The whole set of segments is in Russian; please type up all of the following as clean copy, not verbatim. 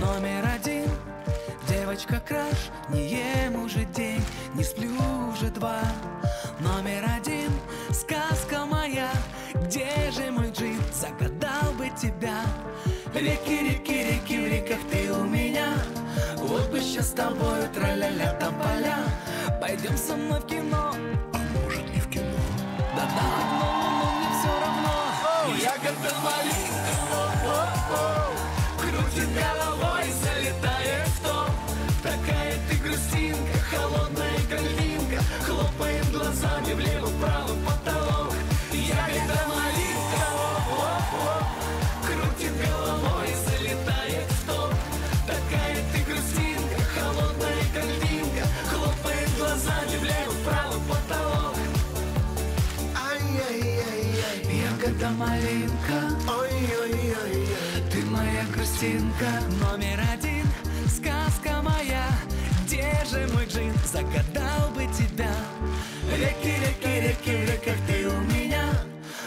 Номер 1, девочка-краш, не ем уже день, не сплю уже 2. Номер 1, сказка моя, где же мой джин, загадал бы тебя. Реки, реки, реки, в реках ты у меня, вот бы сейчас с тобой тра-ля-ля тополя. Пойдем со мной в кино. Но мне все равно. Ягода малинка крутит головой, залетает в топ. Такая ты грустинка, холодная кальвинка, хлопает глазами влево-вправо потолок. Ягода малинка крутит головой, залетает в топ. Такая ты грустинка, холодная кальвинка, хлопает глазами влево-вправо потолок. Ягода малинка, ой-ой-ой, ты моя грустинка. Номер 1, сказка моя, где же мой джин, загадал бы тебя. Реки, реки, реки, в реках ты у меня,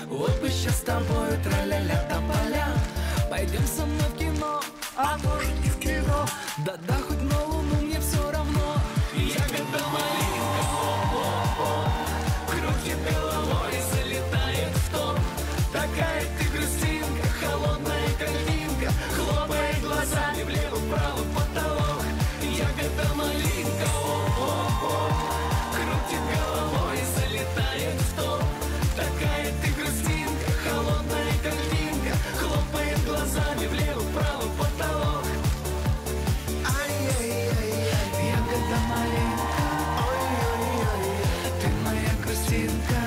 вот бы сейчас с тобой тра-ля-ля тополя. Пойдем со мной в кино, а может и в кино, да-да, хоть на луну, мне все равно. Ягода малинка, крутит головой, залетает в топ. Такая ты грустинка, холодная кальвинка, хлопает глазами влево-вправо потолок. Ягода малинка, крутит головой, залетает в топ. Такая ты грустинка, холодная кальвинка, хлопает глазами влево-вправо потолок. Ай-яй-яй-яй, ягода малинка, ой-ой-ой, ты моя грустинка.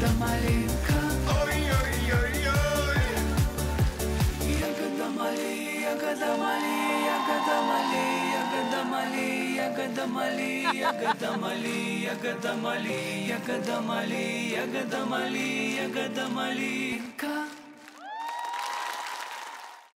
Ягода малинка, ой-ой-ой-ой. Ягода мали, ягода мали, ягода мали, ягода мали, ягода мали, ягода мали, ягода мали, ягода мали, ягода мали, ягода малинка.